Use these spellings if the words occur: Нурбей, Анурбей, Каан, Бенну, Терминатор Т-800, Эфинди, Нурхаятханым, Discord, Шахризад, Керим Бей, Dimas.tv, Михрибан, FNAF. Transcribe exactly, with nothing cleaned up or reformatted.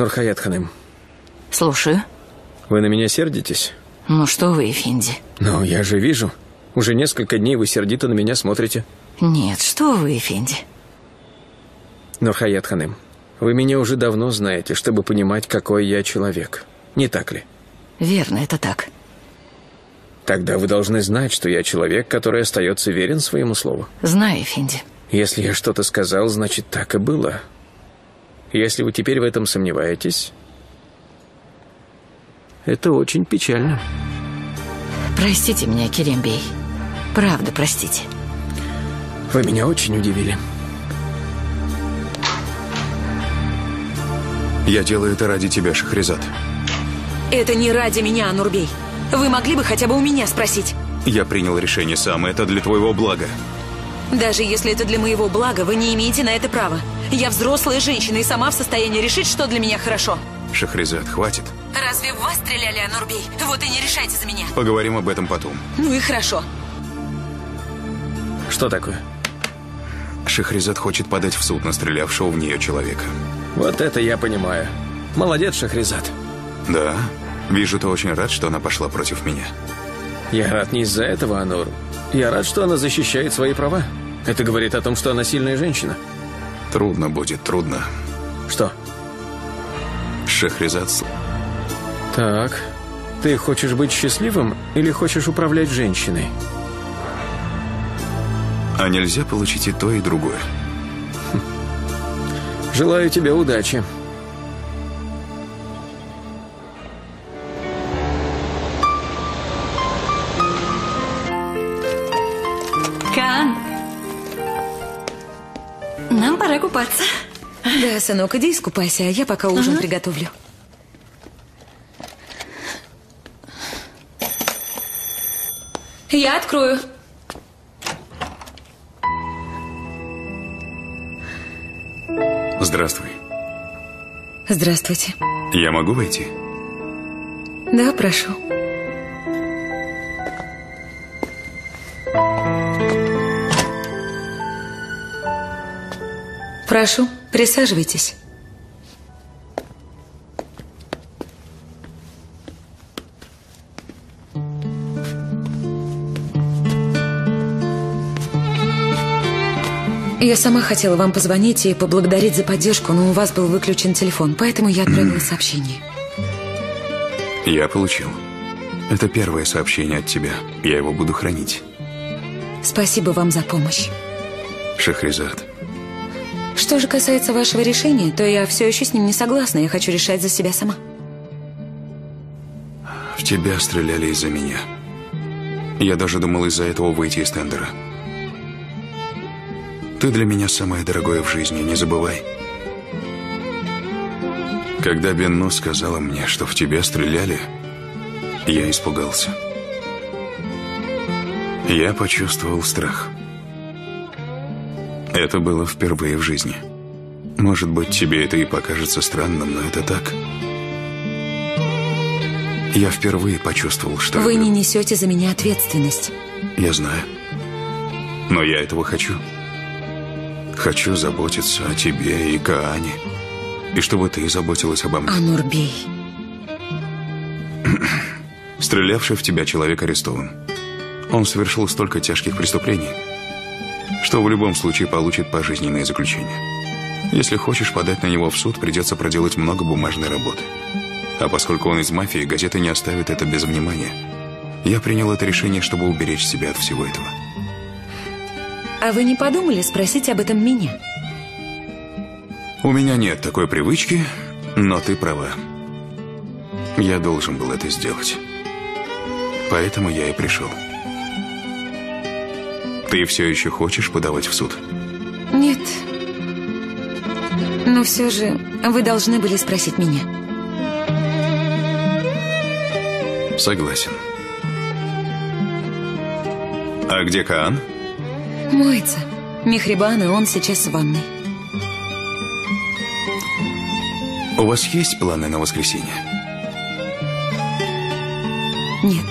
Нурхаятханым. Слушаю. Вы на меня сердитесь? Ну что вы, Эфинди? Ну, я же вижу. Уже несколько дней вы сердито на меня смотрите. Нет, что вы, Эфинди? Нурхаятханым, вы меня уже давно знаете, чтобы понимать, какой я человек. Не так ли? Верно, это так. Тогда вы должны знать, что я человек, который остается верен своему слову. Знаю, Эфинди. Если я что-то сказал, значит, так и было. Если вы теперь в этом сомневаетесь, это очень печально. Простите меня, Керим Бей. Правда, простите. Вы меня очень удивили. Я делаю это ради тебя, Шахризад. Это не ради меня, Нурбей. Вы могли бы хотя бы у меня спросить? Я принял решение сам, это для твоего блага. Даже если это для моего блага, вы не имеете на это права. Я взрослая женщина и сама в состоянии решить, что для меня хорошо. Шахризад, хватит. Разве в вас стреляли, Нурбей? Вот и не решайте за меня. Поговорим об этом потом. Ну и хорошо. Что такое? Шахризад хочет подать в суд на стрелявшего в нее человека. Вот это я понимаю. Молодец, Шахризад. Да. Вижу, ты очень рад, что она пошла против меня. Я рад не из-за этого, Анур. Я рад, что она защищает свои права. Это говорит о том, что она сильная женщина. Трудно будет, трудно. Что? Шахризад. Так. Ты хочешь быть счастливым или хочешь управлять женщиной? А нельзя получить и то, и другое. Хм. Желаю тебе удачи. Кан, нам пора купаться. Да, сынок, иди искупайся, а я пока ужин ага. приготовлю. Я открою. Здравствуй. Здравствуйте. Я могу войти? Да, прошу. Прошу, присаживайтесь. Я сама хотела вам позвонить и поблагодарить за поддержку, но у вас был выключен телефон, поэтому я отправила mm. сообщение. Я получил. Это первое сообщение от тебя. Я его буду хранить. Спасибо вам за помощь. Шахризад. Что же касается вашего решения, то я все еще с ним не согласна. Я хочу решать за себя сама. В тебя стреляли из-за меня. Я даже думал из-за этого выйти из тендера. Ты для меня самое дорогое в жизни, не забывай. Когда Бенну сказала мне, что в тебя стреляли, я испугался. Я почувствовал страх. Это было впервые в жизни. Может быть, тебе это и покажется странным, но это так. Я впервые почувствовал, что... Вы не несете за меня ответственность. Я знаю. Но я этого хочу. Хочу заботиться о тебе и Каане. И чтобы ты заботилась обо мне. Анурбей. Стрелявший в тебя человек арестован. Он совершил столько тяжких преступлений, что в любом случае получит пожизненное заключение. Если хочешь подать на него в суд, придется проделать много бумажной работы. А поскольку он из мафии, газеты не оставят это без внимания. Я принял это решение, чтобы уберечь себя от всего этого. А вы не подумали спросить об этом меня? У меня нет такой привычки, но ты права. Я должен был это сделать. Поэтому я и пришел. Ты все еще хочешь подавать в суд? Нет. Но все же вы должны были спросить меня. Согласен. А где Каан? Моется. Михрибан, и он сейчас в ванной. У вас есть планы на воскресенье? Нет.